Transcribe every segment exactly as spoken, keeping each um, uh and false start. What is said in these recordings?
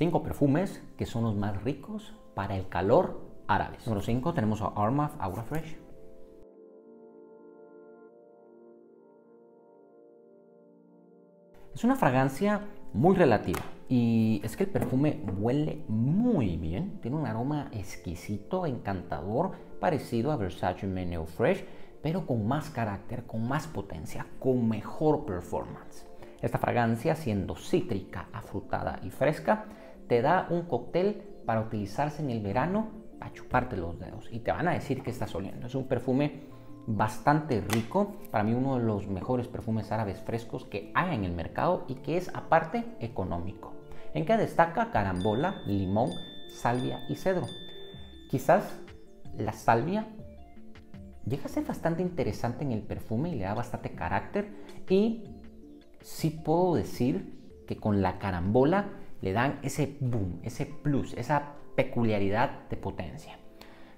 cinco perfumes que son los más ricos para el calor árabes. Número cinco tenemos a Armaf Aura Fresh. Es una fragancia muy relativa y es que el perfume huele muy bien, tiene un aroma exquisito, encantador, parecido a Versace Menu Fresh, pero con más carácter, con más potencia, con mejor performance. Esta fragancia, siendo cítrica, afrutada y fresca, te da un cóctel para utilizarse en el verano para chuparte los dedos y te van a decir que estás oliendo. Es un perfume bastante rico, para mí uno de los mejores perfumes árabes frescos que hay en el mercado y que es aparte económico. En que destaca carambola, limón, salvia y cedro. Quizás la salvia llega a ser bastante interesante en el perfume y le da bastante carácter, y sí puedo decir que con la carambola le dan ese boom, ese plus, esa peculiaridad de potencia.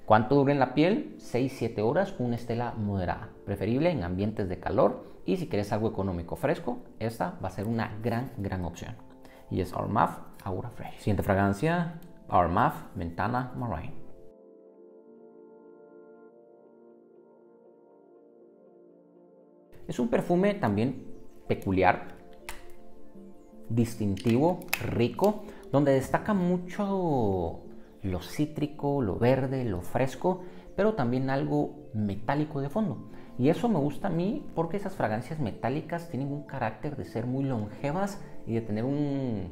¿Cuánto dura en la piel? seis siete horas, una estela moderada, preferible en ambientes de calor, y si quieres algo económico fresco, esta va a ser una gran, gran opción. Y es Armaf Aura Fresh. Siguiente fragancia, Armaf Ventana Marine. Es un perfume también peculiar, distintivo, rico, donde destaca mucho lo cítrico, lo verde, lo fresco, pero también algo metálico de fondo. Y eso me gusta a mí porque esas fragancias metálicas tienen un carácter de ser muy longevas y de tener un,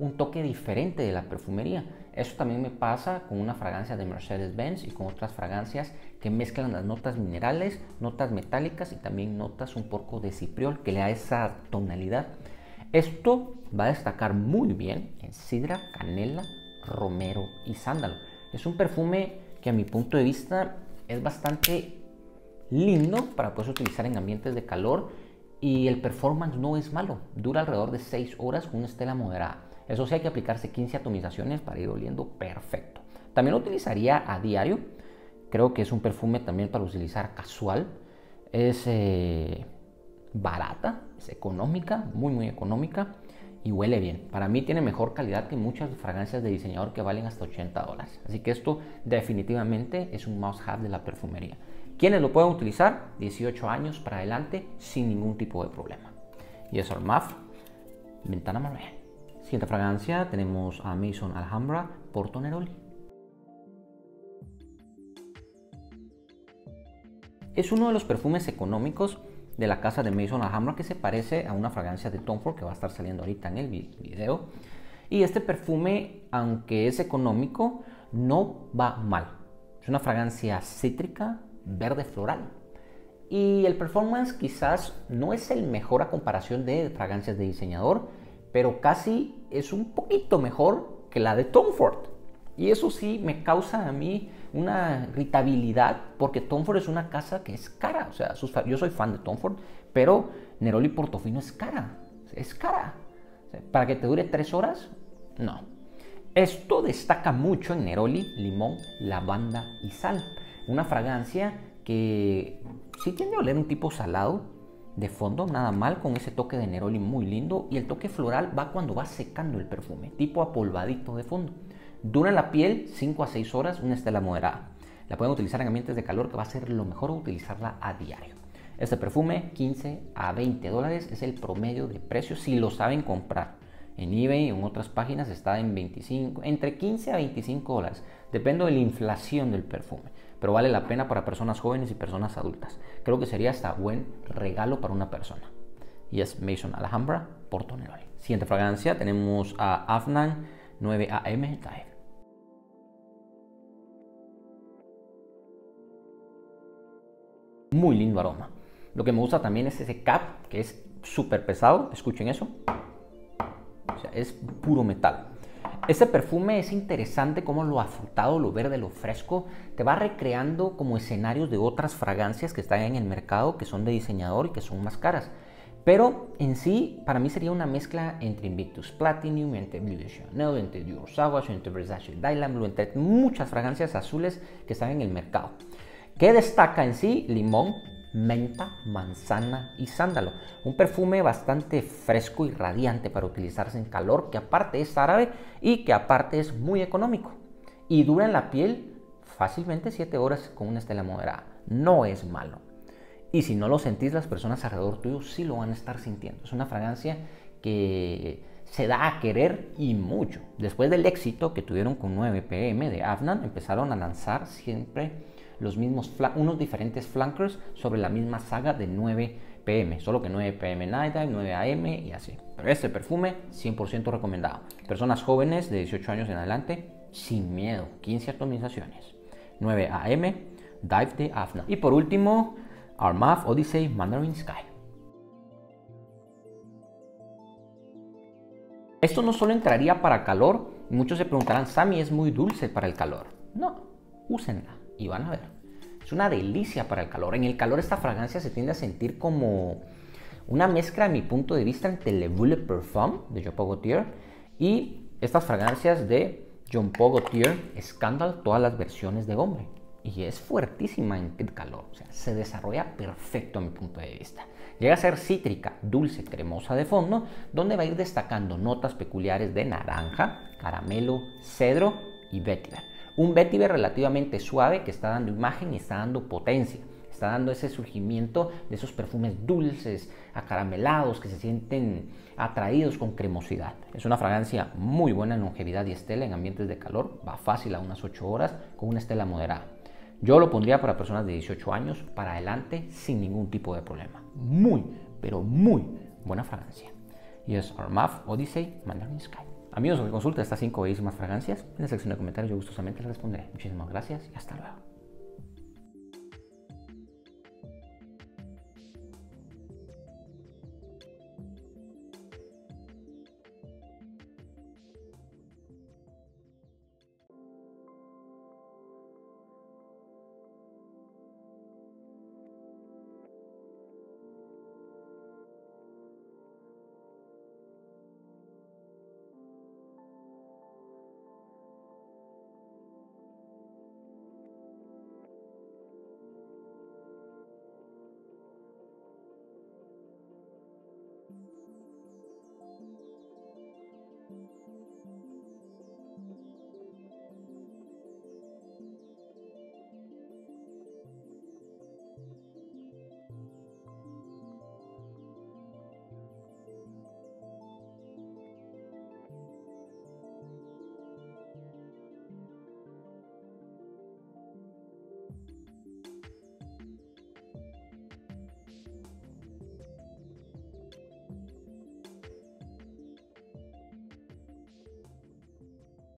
un toque diferente de la perfumería. Eso también me pasa con una fragancia de Mercedes Benz y con otras fragancias que mezclan las notas minerales, notas metálicas y también notas un poco de cipriol que le da esa tonalidad. Esto va a destacar muy bien en sidra, canela, romero y sándalo. Es un perfume que a mi punto de vista es bastante lindo para poder utilizar en ambientes de calor, y el performance no es malo, dura alrededor de seis horas con una estela moderada. Eso sí, hay que aplicarse quince atomizaciones para ir oliendo perfecto. También lo utilizaría a diario, creo que es un perfume también para utilizar casual. Es eh, barata, es económica, muy muy económica, y huele bien. Para mí tiene mejor calidad que muchas fragancias de diseñador que valen hasta ochenta dólares. Así que esto definitivamente es un must have de la perfumería. ¿Quiénes lo pueden utilizar? dieciocho años para adelante sin ningún tipo de problema. Y es Armaf Ventana Marine. Siguiente fragancia tenemos a Maison Alhambra Porto Neroli. Es uno de los perfumes económicos de la casa de Maison Alhambra, que se parece a una fragancia de Tom Ford que va a estar saliendo ahorita en el video. Y este perfume, aunque es económico, no va mal. Es una fragancia cítrica, verde floral, y el performance quizás no es el mejor a comparación de fragancias de diseñador, pero casi es un poquito mejor que la de Tom Ford. Y eso sí me causa a mí una irritabilidad, porque Tom Ford es una casa que es cara. O sea, sus, yo soy fan de Tom Ford, pero Neroli Portofino es cara. Es cara. O sea, para que te dure tres horas, no. Esto destaca mucho en Neroli, limón, lavanda y sal. Una fragancia que sí tiende a oler un tipo salado de fondo, nada mal, con ese toque de Neroli muy lindo. Y el toque floral va cuando va secando el perfume, tipo apolvadito de fondo. Dura en la piel cinco a seis horas, una estela moderada. La pueden utilizar en ambientes de calor, que va a ser lo mejor utilizarla a diario. Este perfume, quince a veinte dólares, es el promedio de precio si lo saben comprar. En eBay o en otras páginas está en veinticinco, entre quince a veinticinco dólares. Depende de la inflación del perfume, pero vale la pena para personas jóvenes y personas adultas. Creo que sería hasta buen regalo para una persona. Y es Maison Alhambra Porto Neroli. Siguiente fragancia tenemos a Afnan nueve A M Night Dive. Muy lindo aroma. Lo que me gusta también es ese cap, que es súper pesado. Escuchen eso. O sea, es puro metal. Este perfume es interesante como lo afrutado, lo verde, lo fresco. Te va recreando como escenarios de otras fragancias que están en el mercado, que son de diseñador y que son más caras. Pero en sí, para mí sería una mezcla entre Invictus Platinum, entre Mule de Chanel, entre Dior Sauvage, entre Versace Dylan Blue, entre muchas fragancias azules que están en el mercado. ¿Qué destaca en sí? Limón, menta, manzana y sándalo. Un perfume bastante fresco y radiante para utilizarse en calor, que aparte es árabe y que aparte es muy económico. Y dura en la piel fácilmente siete horas con una estela moderada. No es malo. Y si no lo sentís, las personas alrededor tuyo sí lo van a estar sintiendo. Es una fragancia que se da a querer y mucho. Después del éxito que tuvieron con nueve P M de Afnan, empezaron a lanzar siempre los mismos, unos diferentes flankers sobre la misma saga de nueve P M. Solo que nueve P M Night Dive, nueve A M y así. Pero este perfume, cien por ciento recomendado. Personas jóvenes de dieciocho años en adelante, sin miedo. quince atomizaciones. nueve A M, Dive de Afnan. Y por último, Armaf Odyssey Mandarin Sky. Esto no solo entraría para calor. Muchos se preguntarán, Sammy, es muy dulce para el calor. No, úsenla y van a ver. Es una delicia para el calor. En el calor esta fragancia se tiende a sentir como una mezcla, a mi punto de vista, entre Le Bleu Le Parfum de Jean Paul Gaultier y estas fragancias de Jean Paul Gaultier Scandal, todas las versiones de hombre. Y es fuertísima en el calor, o sea, se desarrolla perfecto a mi punto de vista. Llega a ser cítrica, dulce, cremosa de fondo, donde va a ir destacando notas peculiares de naranja, caramelo, cedro y vetiver. Un vetiver relativamente suave que está dando imagen y está dando potencia. Está dando ese surgimiento de esos perfumes dulces, acaramelados, que se sienten atraídos con cremosidad. Es una fragancia muy buena en longevidad y estela en ambientes de calor. Va fácil a unas ocho horas con una estela moderada. Yo lo pondría para personas de dieciocho años para adelante sin ningún tipo de problema. Muy, pero muy buena fragancia. Y es Armaf Odyssey Mandarin Sky. Amigos, que consulta estas cinco bellísimas fragancias, en la sección de comentarios yo gustosamente les responderé. Muchísimas gracias y hasta luego.